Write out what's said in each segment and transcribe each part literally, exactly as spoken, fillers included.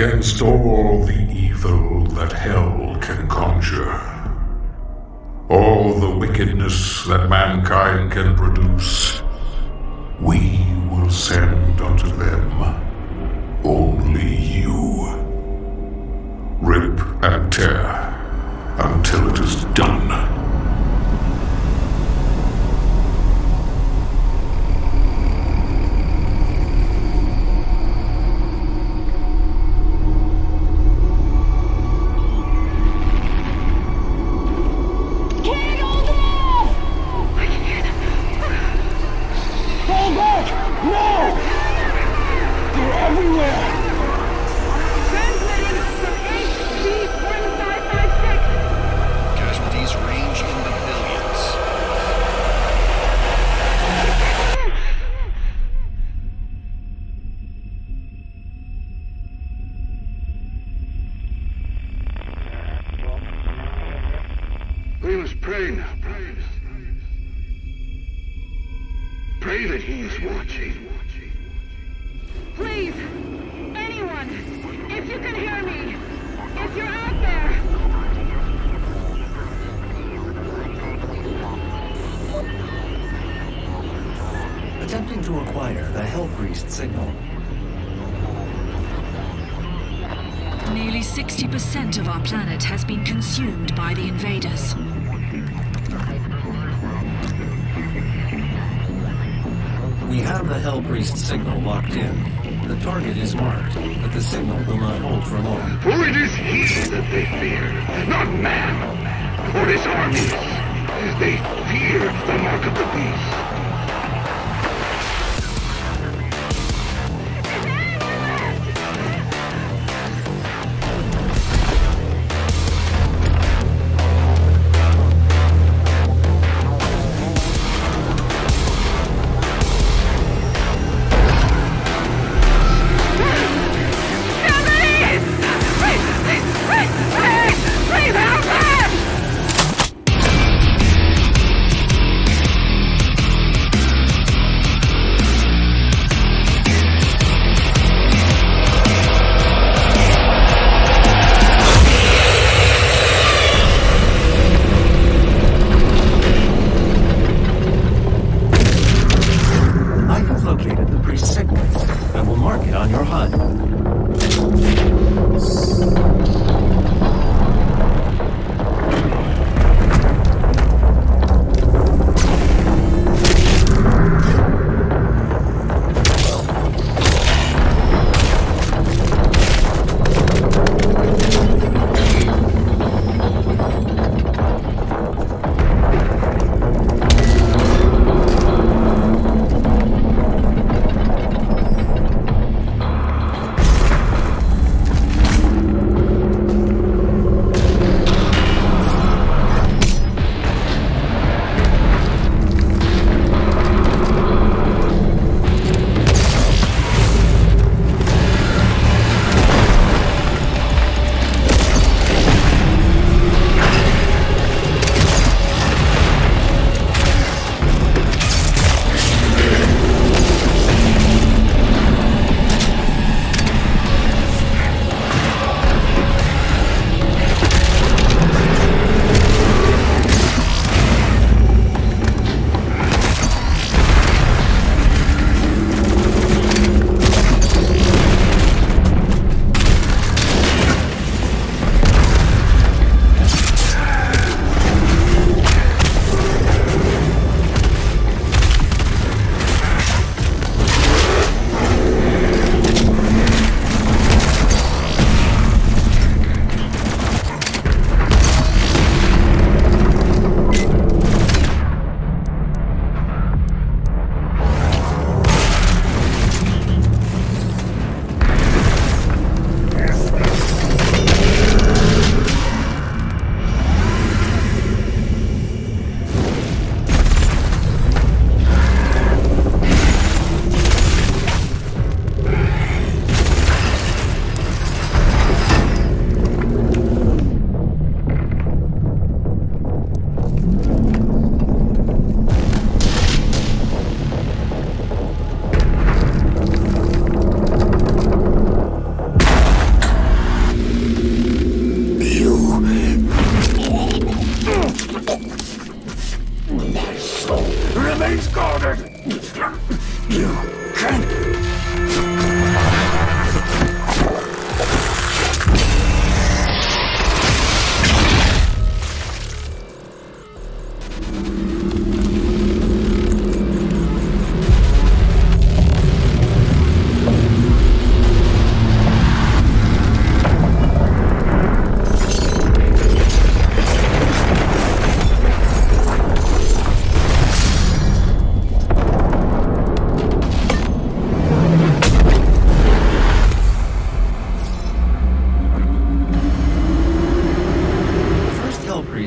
against all the evil that hell can conjure, all the wickedness that mankind can produce. We will send unto them only you. Rip and tear until it is done. sixty percent of our planet has been consumed by the invaders. We have the Hell Priest signal locked in. The target is marked, but the signal will not hold for long. For it is he that they fear, not man, or his armies. They fear the mark of the beast.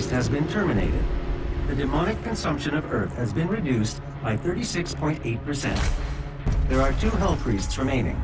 priest has been terminated. The demonic consumption of Earth has been reduced by thirty-six point eight percent. There are two Hell Priests remaining.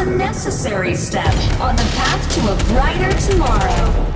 a necessary step on the path to a brighter tomorrow.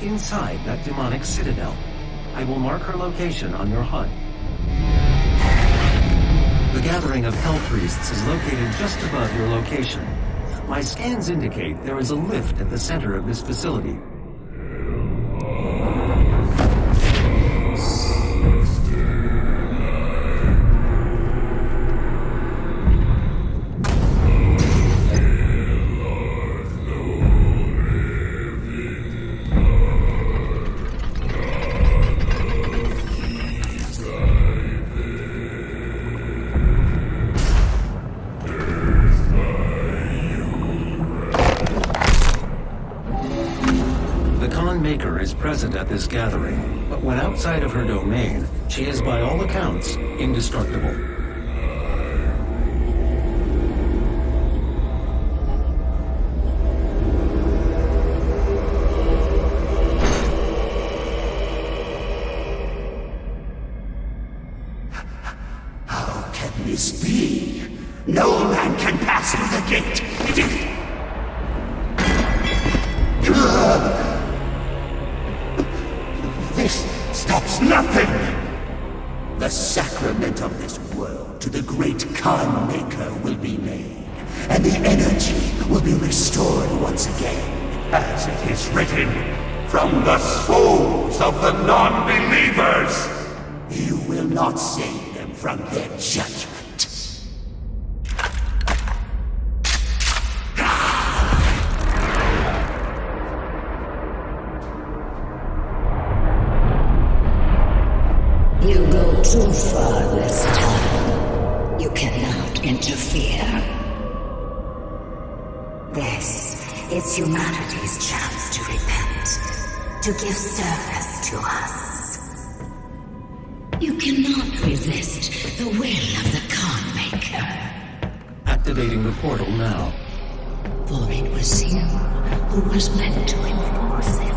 just inside that demonic citadel. I will mark her location on your H U D. The gathering of Hell Priests is located just above your location. My scans indicate there is a lift at the center of this facility. Present at this gathering, but when outside of her domain, she is by all accounts indestructible. How can this be? No man can pass through the gate. It is... Uh... This stops nothing! The sacrament of this world to the great Khan Maker will be made, and the energy will be restored once again, as it is written, from the souls of the non-believers! You will not save them from their judgment. You go too far this time. You cannot interfere. This is humanity's chance to repent, to give service to us. You cannot resist the will of the Khan Maker. Activating the portal now. For it was you who was meant to enforce it.